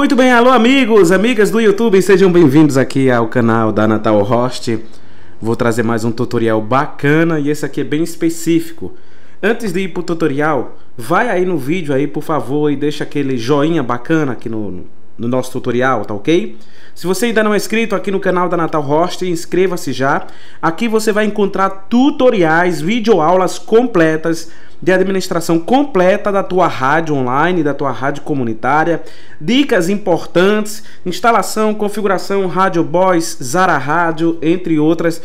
Muito bem, alô amigos, amigas do YouTube, sejam bem-vindos aqui ao canal da Natal Host. Vou trazer mais um tutorial bacana e esse aqui é bem específico. Antes de ir pro tutorial, vai aí no vídeo aí, por favor, e deixa aquele joinha bacana aqui no nosso tutorial, tá ok? Se você ainda não é inscrito aqui no canal da Natal Host, inscreva-se já. Aqui você vai encontrar tutoriais, videoaulas completas de administração completa da tua rádio online, da tua rádio comunitária, dicas importantes, instalação, configuração, rádio boys, Zara rádio, entre outros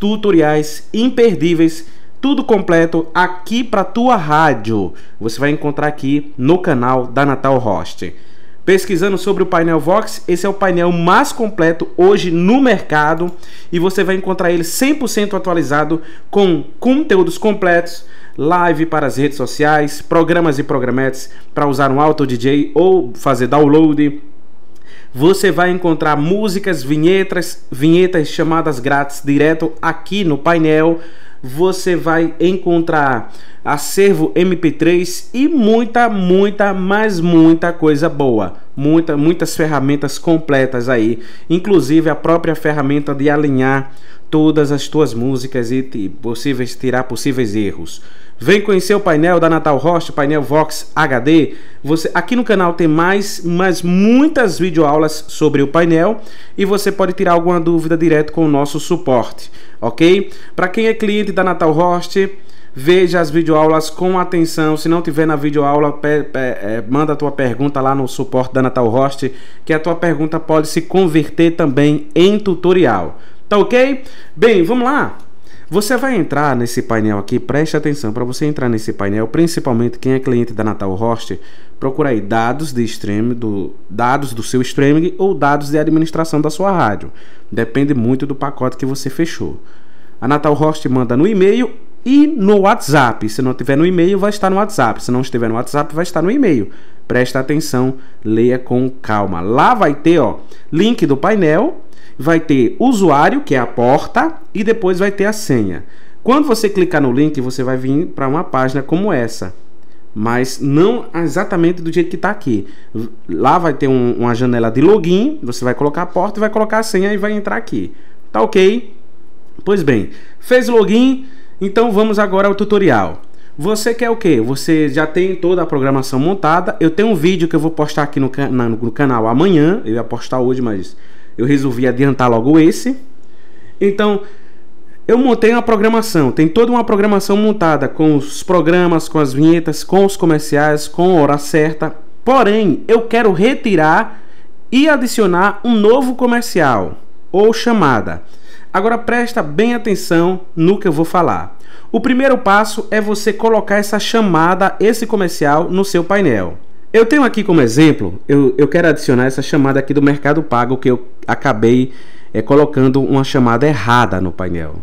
tutoriais imperdíveis, tudo completo aqui para tua rádio. Você vai encontrar aqui no canal da Natal Host. Pesquisando sobre o painel Vox, esse é o painel mais completo hoje no mercado e você vai encontrar ele 100% atualizado com conteúdos completos, live para as redes sociais, programas e programetes para usar um auto DJ ou fazer download. Você vai encontrar músicas, vinhetas chamadas grátis direto aqui no painel. Você vai encontrar acervo MP3 e muita coisa boa. Muitas ferramentas completas aí, inclusive a própria ferramenta de alinhar todas as tuas músicas e tirar possíveis erros. Vem conhecer o painel da Natal Host, o painel Vox HD. Você aqui no canal tem mais muitas videoaulas sobre o painel e você pode tirar alguma dúvida direto com o nosso suporte, ok? Para quem é cliente da Natal Host, veja as videoaulas com atenção. Se não tiver na videoaula, manda a tua pergunta lá no suporte da Natal Host, que a tua pergunta pode se converter também em tutorial. Tá ok? Bem, vamos lá. Você vai entrar nesse painel aqui, preste atenção, para você entrar nesse painel, principalmente quem é cliente da Natal Host, procura aí dados de streaming, dados do seu streaming ou dados de administração da sua rádio. Depende muito do pacote que você fechou. A Natal Host manda no e-mail e no WhatsApp. Se não tiver no e-mail, vai estar no WhatsApp. Se não estiver no WhatsApp, vai estar no e-mail. Presta atenção, leia com calma. Lá vai ter, ó, link do painel, vai ter usuário, que é a porta, e depois vai ter a senha. Quando você clicar no link, você vai vir para uma página como essa, mas não exatamente do jeito que está aqui. Lá vai ter uma janela de login, você vai colocar a porta, vai colocar a senha e vai entrar aqui. Tá ok? Pois bem, fez login. Então vamos agora ao tutorial. Você quer o que? Você já tem toda a programação montada. Eu tenho um vídeo que eu vou postar aqui no canal amanhã. Eu ia postar hoje, mas eu resolvi adiantar logo esse. Então eu montei uma programação. Tem toda uma programação montada, com os programas, com as vinhetas, com os comerciais, com a hora certa. Porém, eu quero retirar e adicionar um novo comercial ou chamada. Agora presta bem atenção no que eu vou falar. O primeiro passo é você colocar essa chamada, esse comercial, no seu painel. Eu tenho aqui como exemplo, eu quero adicionar essa chamada aqui do Mercado Pago, que eu acabei colocando uma chamada errada no painel.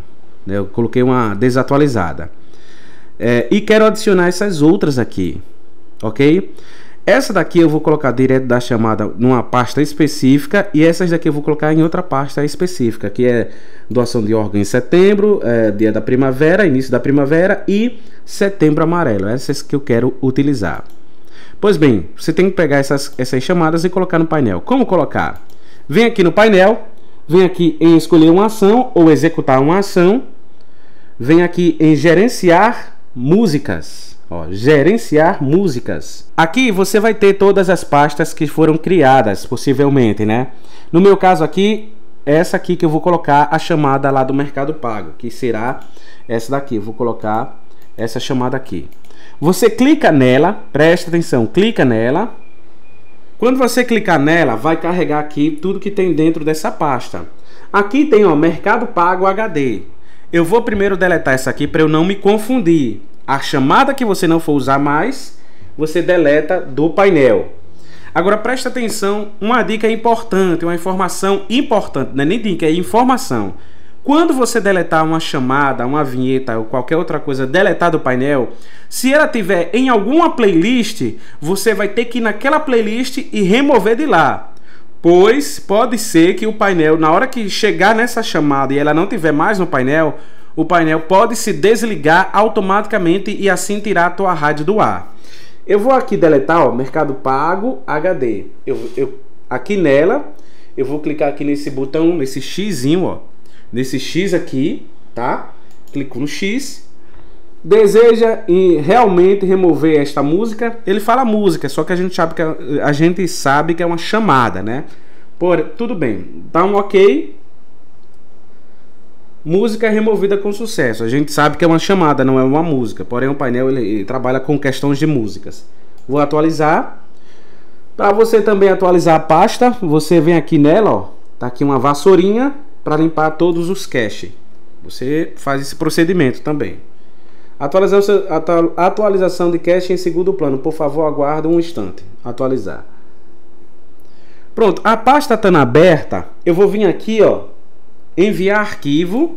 Eu coloquei uma desatualizada. E quero adicionar essas outras aqui, ok? Essa daqui eu vou colocar direto da chamada numa pasta específica e essas daqui eu vou colocar em outra pasta específica, que é doação de órgão em setembro, dia da primavera, início da primavera e setembro amarelo. Essas que eu quero utilizar. Pois bem, você tem que pegar essas chamadas e colocar no painel. Como colocar? Vem aqui no painel, vem aqui em escolher uma ação ou executar uma ação, vem aqui em gerenciar músicas. Ó, gerenciar músicas. Aqui você vai ter todas as pastas que foram criadas, possivelmente, né? No meu caso aqui, essa aqui que eu vou colocar a chamada lá do Mercado Pago, que será essa daqui. Eu vou colocar essa chamada aqui. Você clica nela, presta atenção, clica nela. Quando você clicar nela, vai carregar aqui tudo que tem dentro dessa pasta. Aqui tem, ó, Mercado Pago HD. Eu vou primeiro deletar essa aqui para eu não me confundir. A chamada que você não for usar mais, você deleta do painel. Agora presta atenção, uma dica importante, uma informação importante, não é nem dica, é informação. Quando você deletar uma chamada, uma vinheta ou qualquer outra coisa deletar do painel, se ela tiver em alguma playlist, você vai ter que ir naquela playlist e remover de lá. Pois pode ser que o painel, na hora que chegar nessa chamada e ela não tiver mais no painel, o painel pode se desligar automaticamente e assim tirar a tua rádio do ar. Eu vou aqui deletar, ó, Mercado Pago HD. Aqui nela, eu vou clicar aqui nesse botão, nesse xizinho, ó. Nesse X aqui, tá? Clico no X. Deseja realmente remover esta música? Ele fala música, só que a gente sabe que é uma chamada, né? Tudo bem, dá um ok. Música removida com sucesso. A gente sabe que é uma chamada, não é uma música. Porém, o painel ele trabalha com questões de músicas. Vou atualizar. Para você também atualizar a pasta, você vem aqui nela, ó. Tá aqui uma vassourinha para limpar todos os caches. Você faz esse procedimento também. Atualização de cache em segundo plano. Por favor, aguarde um instante. Atualizar. Pronto, a pasta está aberta. Eu vou vir aqui, ó, enviar arquivo,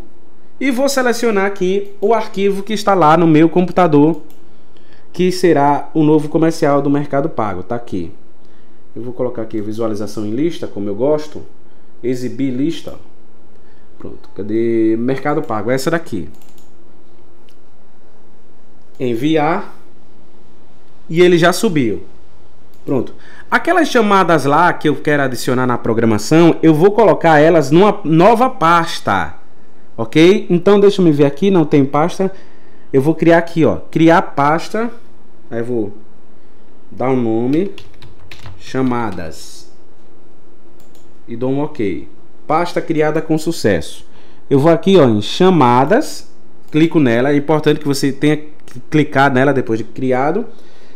e vou selecionar aqui o arquivo que está lá no meu computador, que será o novo comercial do Mercado Pago. Tá aqui. Eu vou colocar aqui visualização em lista, como eu gosto, exibir lista. Pronto, cadê Mercado Pago? Essa daqui. Enviar, e ele já subiu. Pronto. Aquelas chamadas lá que eu quero adicionar na programação, eu vou colocar elas numa nova pasta, ok? Então deixa eu ver aqui, não tem pasta. Eu vou criar aqui, ó, criar pasta. Aí eu vou dar um nome, chamadas, e dou um ok. Pasta criada com sucesso. Eu vou aqui, ó, em chamadas, clico nela. É importante que você tenha clicado nela depois de criado.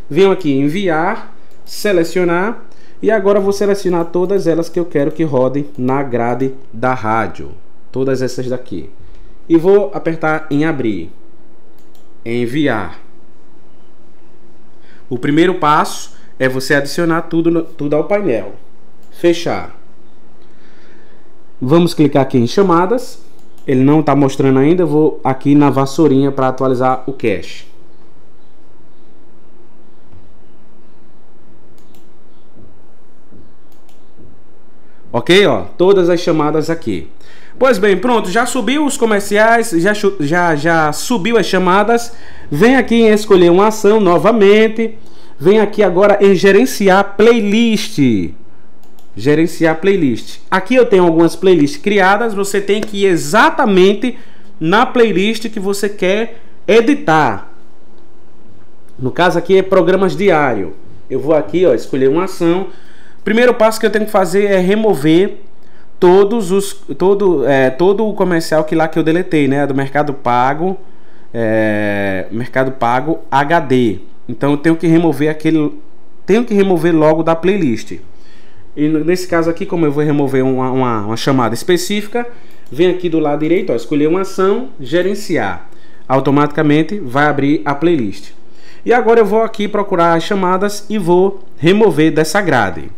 Venho aqui enviar, selecionar, e agora vou selecionar todas elas que eu quero que rodem na grade da rádio, todas essas daqui, e vou apertar em abrir, enviar. O primeiro passo é você adicionar tudo ao painel. Fechar. Vamos clicar aqui em chamadas. Ele não está mostrando ainda. Eu vou aqui na vassourinha para atualizar o cache. Ok, ó, todas as chamadas aqui. Pois bem, pronto, já subiu os comerciais, já subiu as chamadas. Vem aqui em escolher uma ação novamente. Vem aqui agora em gerenciar playlist. Gerenciar playlist. Aqui eu tenho algumas playlists criadas. Você tem que ir exatamente na playlist que você quer editar. No caso aqui é programas diário. Eu vou aqui, ó, escolher uma ação. Primeiro passo que eu tenho que fazer é remover todo o comercial que eu deletei, né, do Mercado Pago, Mercado Pago HD. Então eu tenho que remover logo da playlist. E nesse caso aqui, como eu vou remover uma chamada específica, vem aqui do lado direito, ó, escolher uma ação, gerenciar. Automaticamente vai abrir a playlist. E agora eu vou aqui procurar as chamadas e vou remover dessa grade.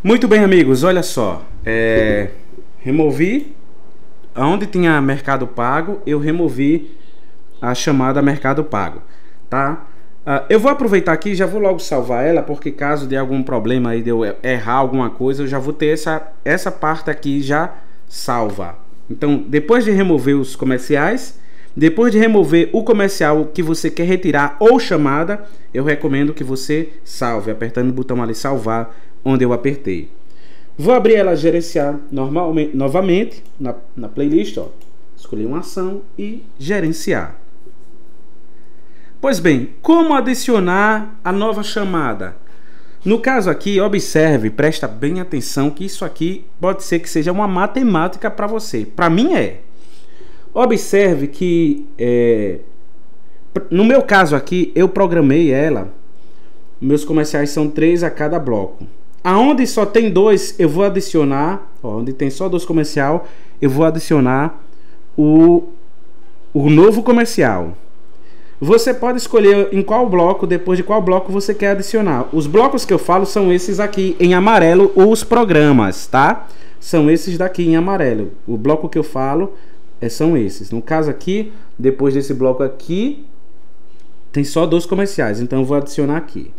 Muito bem, amigos, olha só, removi onde tinha Mercado Pago, eu removi a chamada Mercado Pago, tá? Eu vou aproveitar aqui, já vou logo salvar ela, porque caso de algum problema aí, de eu errar alguma coisa, eu já vou ter essa parte aqui já salva. Então, depois de remover os comerciais, Depois de remover o comercial que você quer retirar ou chamada, eu recomendo que você salve, apertando o botão ali salvar, onde eu apertei. Vou abrir ela gerenciar normalmente, novamente na playlist, ó. Escolhi uma ação e gerenciar. Pois bem, como adicionar a nova chamada? No caso aqui, observe, presta bem atenção que isso aqui pode ser que seja uma matemática para você. Para mim é. Observe que, no meu caso aqui, eu programei ela. Meus comerciais são 3 a cada bloco. Aonde só tem 2, eu vou adicionar, ó, onde tem só 2 comercial, eu vou adicionar o novo comercial. Você pode escolher em qual bloco, depois de qual bloco você quer adicionar. Os blocos que eu falo são esses aqui em amarelo, os programas, tá? São esses daqui em amarelo. O bloco que eu falo são esses. No caso aqui, depois desse bloco aqui, tem só 2 comerciais. Então eu vou adicionar aqui.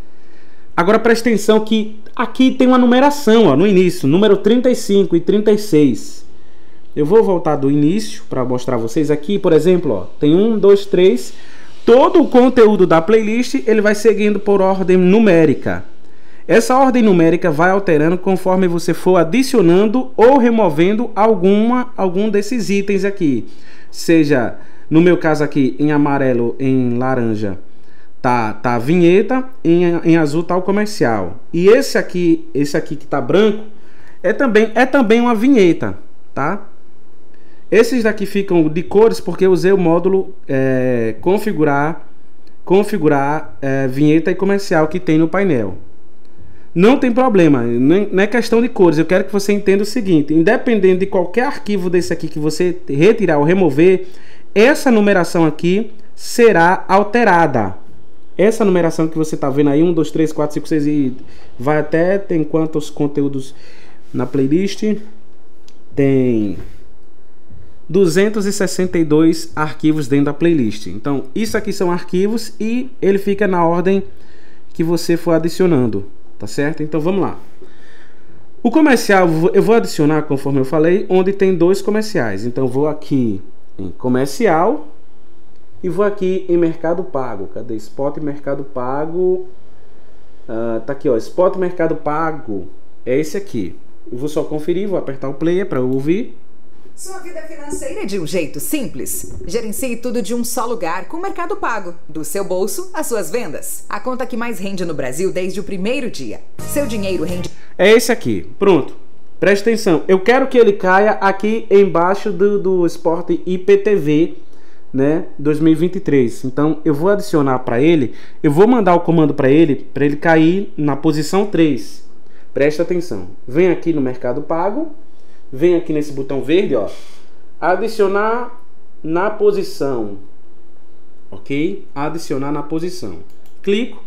Agora preste atenção que aqui tem uma numeração, ó, no início. Número 35 e 36. Eu vou voltar do início para mostrar vocês aqui. Por exemplo, ó, tem 1, 2, 3... Todo o conteúdo da playlist ele vai seguindo por ordem numérica. Essa ordem numérica vai alterando conforme você for adicionando ou removendo algum desses itens aqui. Seja, no meu caso aqui, em amarelo, em laranja, tá a vinheta, em azul tá o comercial. E esse aqui que tá branco é também uma vinheta, tá? Esses daqui ficam de cores porque eu usei o módulo configurar vinheta e comercial que tem no painel. Não tem problema, não é questão de cores. Eu quero que você entenda o seguinte: independente de qualquer arquivo desse aqui que você retirar ou remover, essa numeração aqui será alterada. Essa numeração que você está vendo aí, 1, 2, 3, 4, 5, 6 e vai até... Tem quantos conteúdos na playlist? Tem 262 arquivos dentro da playlist. Então isso aqui são arquivos e ele fica na ordem que você for adicionando, tá certo? Então vamos lá. O comercial eu vou adicionar, conforme eu falei, onde tem 2 comerciais. Então vou aqui em comercial e vou aqui em Mercado Pago. Cadê? Spot Mercado Pago. Tá aqui, ó, Spot Mercado Pago. É esse aqui. Eu vou só conferir, vou apertar o play para ouvir. Sua vida financeira de um jeito simples. Gerencie tudo de um só lugar com o Mercado Pago. Do seu bolso às suas vendas. A conta que mais rende no Brasil desde o primeiro dia. Seu dinheiro rende... É esse aqui. Pronto. Preste atenção. Eu quero que ele caia aqui embaixo do Sport IPTV, né, 2023. Então eu vou adicionar para ele. Eu vou mandar o comando para ele cair na posição 3. Preste atenção. Vem aqui no Mercado Pago. Vem aqui nesse botão verde, ó, adicionar na posição, ok? Adicionar na posição. Clico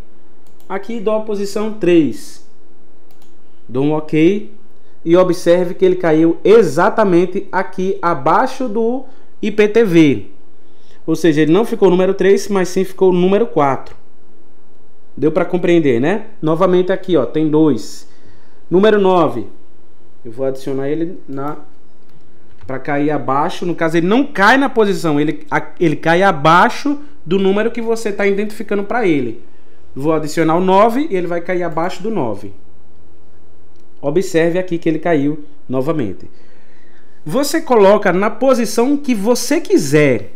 aqui, dou a posição 3, dou um ok e observe que ele caiu exatamente aqui abaixo do IPTV. Ou seja, ele não ficou número 3, mas sim ficou número 4. Deu para compreender, né? Novamente aqui, ó, tem 2. Número 9. Eu vou adicionar ele para cair abaixo. No caso, ele não cai na posição, ele cai abaixo do número que você está identificando para ele. Vou adicionar o 9 e ele vai cair abaixo do 9. Observe aqui que ele caiu novamente. Você coloca na posição que você quiser.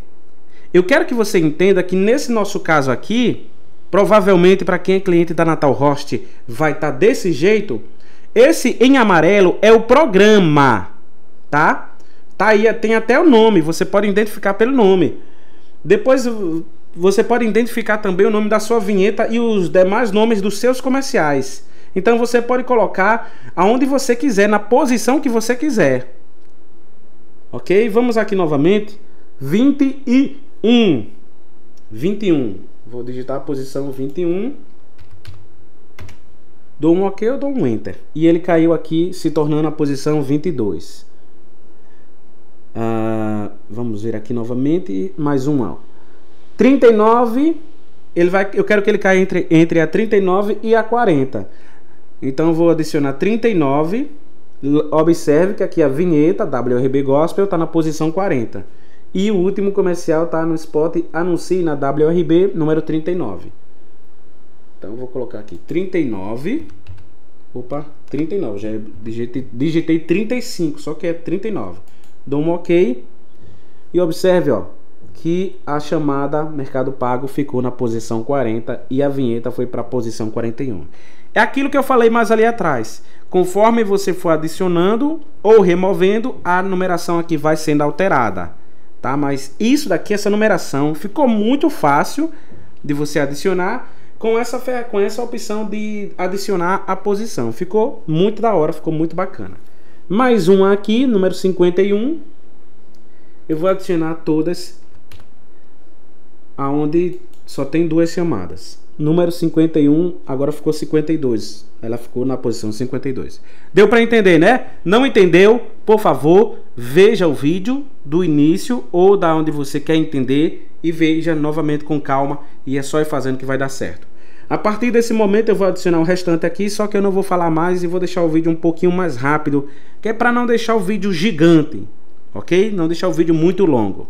Eu quero que você entenda que nesse nosso caso aqui, provavelmente para quem é cliente da Natal Host, vai estar desse jeito. Esse em amarelo é o programa, tá? Tá aí, tem até o nome, você pode identificar pelo nome. Depois você pode identificar também o nome da sua vinheta e os demais nomes dos seus comerciais. Então você pode colocar aonde você quiser, na posição que você quiser. Ok? Vamos aqui novamente. 21. 21. Vou digitar a posição 21. Dou um ok ou dou um enter. E ele caiu aqui, se tornando a posição 22. Vamos ver aqui novamente. Mais um, ó. 39. Eu quero que ele caia entre a 39 e a 40. Então vou adicionar 39. Observe que aqui a vinheta WRB Gospel está na posição 40. E o último comercial está no spot Anuncie na WRB, número 39. Então eu vou colocar aqui 39. Opa, 39. Já digitei 35, só que é 39. Dou um OK. E observe, ó, que a chamada Mercado Pago ficou na posição 40 e a vinheta foi para a posição 41. É aquilo que eu falei mais ali atrás. Conforme você for adicionando ou removendo, a numeração aqui vai sendo alterada, tá? Mas isso daqui, essa numeração, ficou muito fácil de você adicionar com essa opção de adicionar a posição. Ficou muito da hora, ficou muito bacana. Mais uma aqui, número 51. Eu vou adicionar todas aonde só tem duas chamadas. Número 51, agora ficou 52. Ela ficou na posição 52. Deu para entender, né? Não entendeu? Por favor, veja o vídeo do início ou da onde você quer entender e veja novamente com calma, e é só ir fazendo que vai dar certo. A partir desse momento eu vou adicionar o restante aqui, só que eu não vou falar mais e vou deixar o vídeo um pouquinho mais rápido, que é para não deixar o vídeo gigante, ok? Não deixar o vídeo muito longo.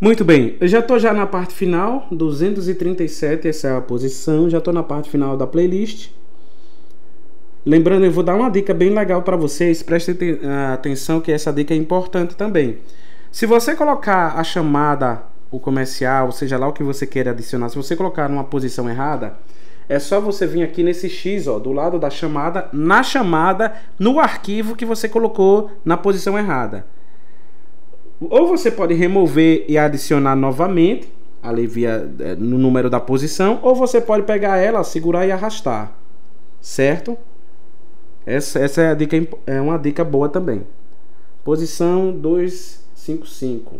Muito bem, eu já estou já na parte final, 237, essa é a posição, já estou na parte final da playlist. Lembrando, eu vou dar uma dica bem legal para vocês, prestem atenção que essa dica é importante também. Se você colocar a chamada, o comercial, seja lá o que você queira adicionar, se você colocar numa posição errada, é só você vir aqui nesse X, ó, do lado da chamada, na chamada, no arquivo que você colocou na posição errada. Ou você pode remover e adicionar novamente, ali via no número da posição, ou você pode pegar ela, segurar e arrastar, certo? Essa é a dica, é uma dica boa também. Posição 255.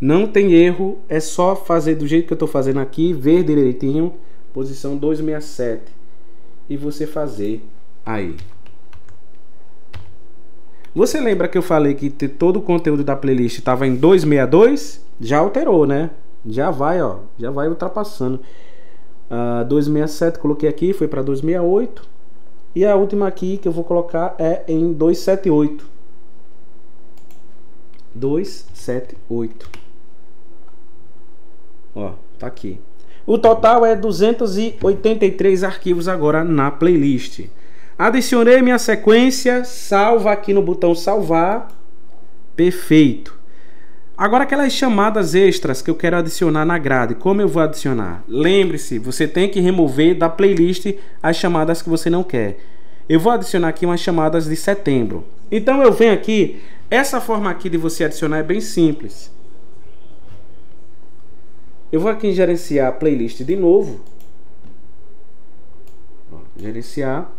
Não tem erro, é só fazer do jeito que eu estou fazendo aqui, ver direitinho, posição 267, e você fazer aí. Você lembra que eu falei que todo o conteúdo da playlist estava em 262? Já alterou, né? Já vai, ó. Já vai ultrapassando. 267 coloquei aqui, foi para 268. E a última aqui que eu vou colocar é em 278. 278. Ó, tá aqui. O total é 283 arquivos agora na playlist. Adicionei minha sequência, salva aqui no botão salvar. Perfeito. Agora aquelas chamadas extras que eu quero adicionar na grade, como eu vou adicionar? Lembre-se, você tem que remover da playlist as chamadas que você não quer. Eu vou adicionar aqui umas chamadas de setembro. Então eu venho aqui, essa forma aqui de você adicionar é bem simples. Eu vou aqui em gerenciar a playlist de novo. Gerenciar.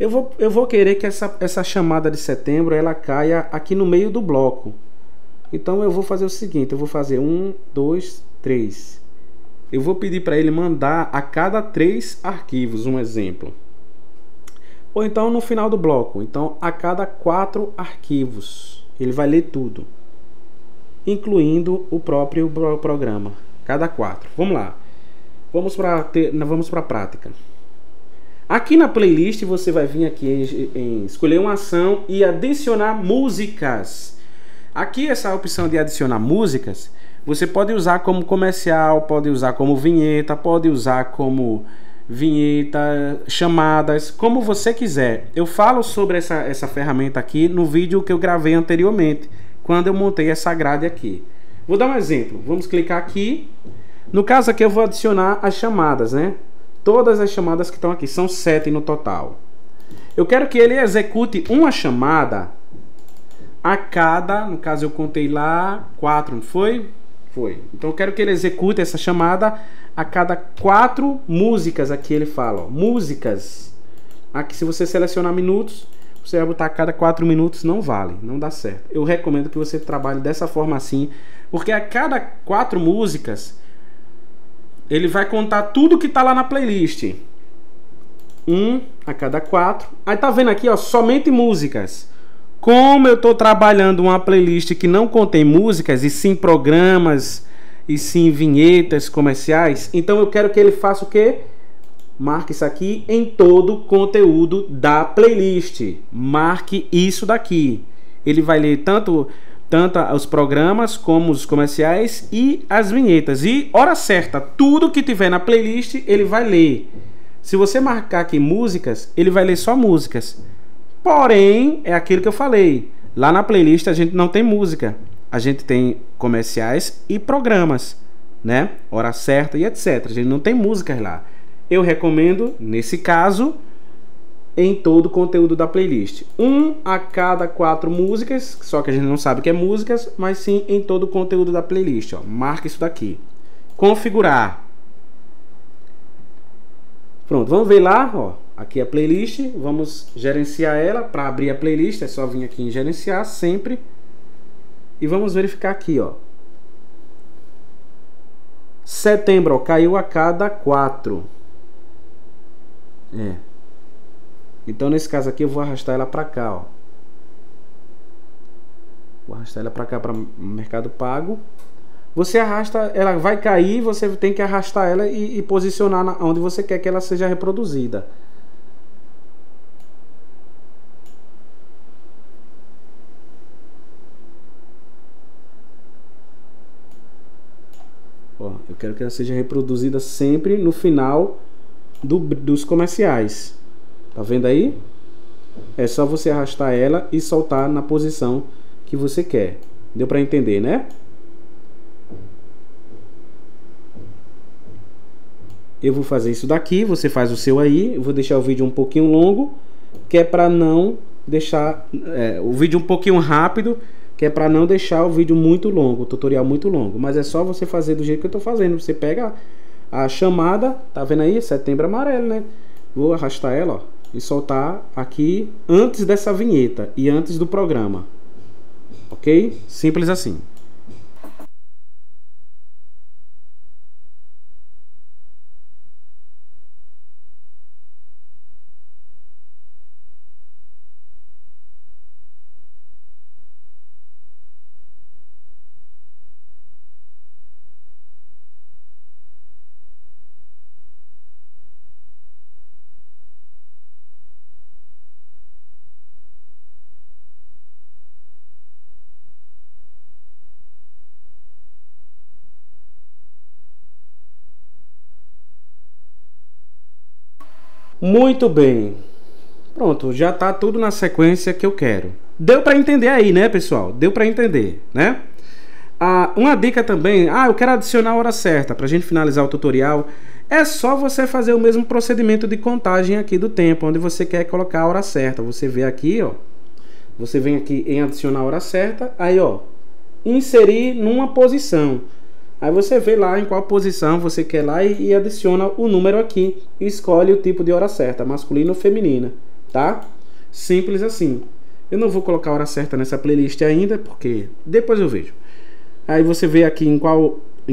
Eu vou querer que essa chamada de setembro ela caia aqui no meio do bloco. Então eu vou fazer o seguinte, eu vou fazer 1, 2, 3. Eu vou pedir para ele mandar a cada 3 arquivos, um exemplo. Ou então no final do bloco, então a cada 4 arquivos. Ele vai ler tudo, incluindo o próprio programa, cada 4. Vamos lá, vamos para a prática. Aqui na playlist você vai vir aqui em escolher uma ação e adicionar músicas. Aqui essa opção de adicionar músicas, você pode usar como comercial, pode usar como vinheta, pode usar como chamadas, como você quiser. Eu falo sobre essa ferramenta aqui no vídeo que eu gravei anteriormente, quando eu montei essa grade aqui. Vou dar um exemplo, vamos clicar aqui. No caso aqui eu vou adicionar as chamadas, né? Todas as chamadas que estão aqui, são 7 no total. Eu quero que ele execute uma chamada a cada, no caso eu contei lá 4, não foi? Foi. Então eu quero que ele execute essa chamada a cada 4 músicas. Aqui ele fala, ó, músicas. Aqui se você selecionar minutos, você vai botar a cada 4 minutos, não vale, não dá certo. Eu recomendo que você trabalhe dessa forma assim, porque a cada 4 músicas ele vai contar tudo que está lá na playlist. 1 a cada 4. Aí tá vendo aqui, ó, somente músicas. Como eu estou trabalhando uma playlist que não contém músicas, e sim programas, e sim vinhetas comerciais, então eu quero que ele faça o quê? Marque isso aqui em todo o conteúdo da playlist. Marque isso daqui. Ele vai ler tanto os programas como os comerciais e as vinhetas. E, hora certa, tudo que tiver na playlist, ele vai ler. Se você marcar aqui músicas, ele vai ler só músicas. Porém, é aquilo que eu falei. Lá na playlist a gente não tem música. A gente tem comerciais e programas, né? Hora certa e etc. A gente não tem músicas lá. Eu recomendo, nesse caso, em todo o conteúdo da playlist. 1 a cada 4 músicas, só que a gente não sabe o que é músicas, mas sim em todo o conteúdo da playlist. Ó. Marca isso daqui. Configurar. Pronto, vamos ver lá. Ó. Aqui é a playlist, vamos gerenciar ela. Para abrir a playlist é só vir aqui em gerenciar, sempre. E vamos verificar aqui, ó. Setembro, ó, caiu a cada 4. É. Então nesse caso aqui eu vou arrastar ela para cá, ó. Vou arrastar ela para cá, para Mercado Pago. Você arrasta, ela vai cair, você tem que arrastar ela e posicionar onde você quer que ela seja reproduzida. Ó, eu quero que ela seja reproduzida sempre no final dos comerciais. Tá vendo aí? É só você arrastar ela e soltar na posição que você quer. Deu para entender, né? Eu vou fazer isso daqui, você faz o seu aí. Eu vou deixar o vídeo um pouquinho longo, que é para não deixar o vídeo um pouquinho rápido, que é para não deixar o vídeo muito longo, o tutorial muito longo. Mas é só você fazer do jeito que eu tô fazendo. Você pega a chamada, tá vendo aí? Setembro amarelo, né? Vou arrastar ela, ó, e soltar aqui antes dessa vinheta e antes do programa. Ok? Simples assim. Muito bem. Pronto, já tá tudo na sequência que eu quero. Deu para entender aí, né, pessoal? Deu para entender, né? Uma dica também, eu quero adicionar a hora certa para a gente finalizar o tutorial. É só você fazer o mesmo procedimento de contagem aqui do tempo, onde você quer colocar a hora certa. Você vê aqui, ó. Você vem aqui em adicionar a hora certa, aí, ó, inserir numa posição. Aí você vê lá em qual posição você quer lá e adiciona o número aqui. E escolhe o tipo de hora certa, masculina ou feminina, tá? Simples assim. Eu não vou colocar a hora certa nessa playlist ainda, porque depois eu vejo. Aí você vê aqui em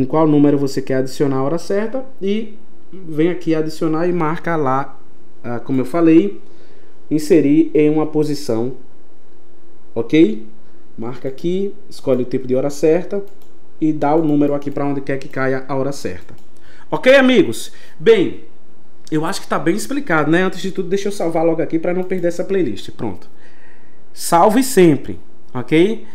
qual número você quer adicionar a hora certa. E vem aqui adicionar e marca lá, como eu falei, inserir em uma posição. Ok? Marca aqui, escolhe o tipo de hora certa e dá o número aqui para onde quer que caia a hora certa. Ok, amigos? Bem, eu acho que tá bem explicado, né? Antes de tudo, deixa eu salvar logo aqui para não perder essa playlist. Pronto. Salve sempre, ok?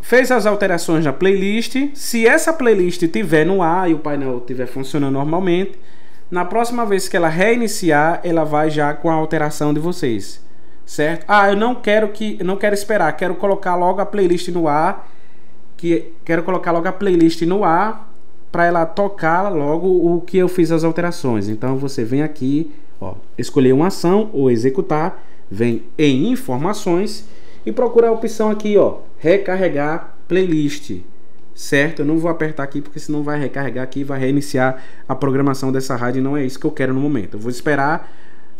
Fez as alterações na playlist. Se essa playlist tiver no ar e o painel tiver funcionando normalmente, na próxima vez que ela reiniciar, ela vai já com a alteração de vocês, certo? Eu não quero esperar, quero colocar logo a playlist no ar que quero colocar logo a playlist no ar para ela tocar logo o que eu fiz as alterações. Então você vem aqui, ó, escolher uma ação ou executar, vem em informações e procura a opção aqui, ó, recarregar playlist, certo? Eu não vou apertar aqui porque senão vai recarregar aqui e vai reiniciar a programação dessa rádio e não é isso que eu quero no momento. Eu vou esperar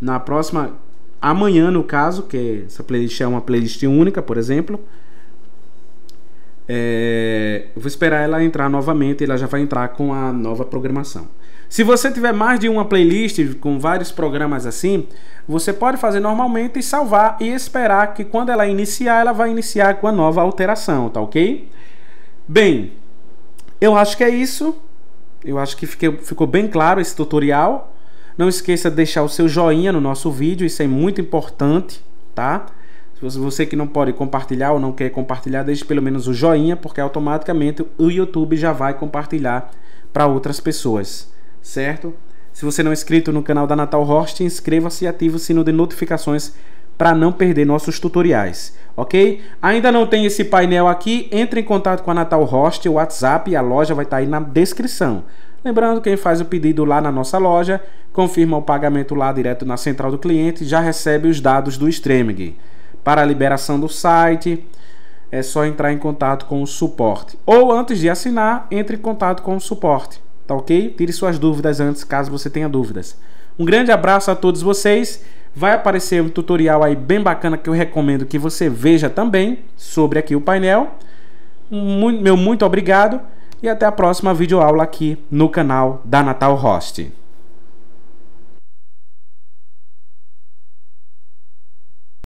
na próxima, amanhã no caso, que essa playlist é uma playlist única, por exemplo. Eu vou esperar ela entrar novamente, ela já vai entrar com a nova programação. Se você tiver mais de uma playlist com vários programas assim, você pode fazer normalmente e salvar e esperar que quando ela iniciar, ela vai iniciar com a nova alteração, tá ok? Bem, eu acho que é isso. Eu acho que ficou bem claro esse tutorial. Não esqueça de deixar o seu joinha no nosso vídeo, isso é muito importante, tá? Se você que não pode compartilhar ou não quer compartilhar, deixe pelo menos o joinha, porque automaticamente o YouTube já vai compartilhar para outras pessoas, certo? Se você não é inscrito no canal da Natal Host, inscreva-se e ative o sino de notificações para não perder nossos tutoriais, ok? Ainda não tem esse painel aqui, entre em contato com a Natal Host, o WhatsApp, a loja vai estar aí na descrição. Lembrando, quem faz o pedido lá na nossa loja, confirma o pagamento lá direto na central do cliente, já recebe os dados do streaming. Para a liberação do site, é só entrar em contato com o suporte. Ou antes de assinar, entre em contato com o suporte, tá ok? Tire suas dúvidas antes, caso você tenha dúvidas. Um grande abraço a todos vocês. Vai aparecer um tutorial aí bem bacana que eu recomendo que você veja também, sobre aqui o painel. Meu muito obrigado e até a próxima videoaula aqui no canal da Natal Host.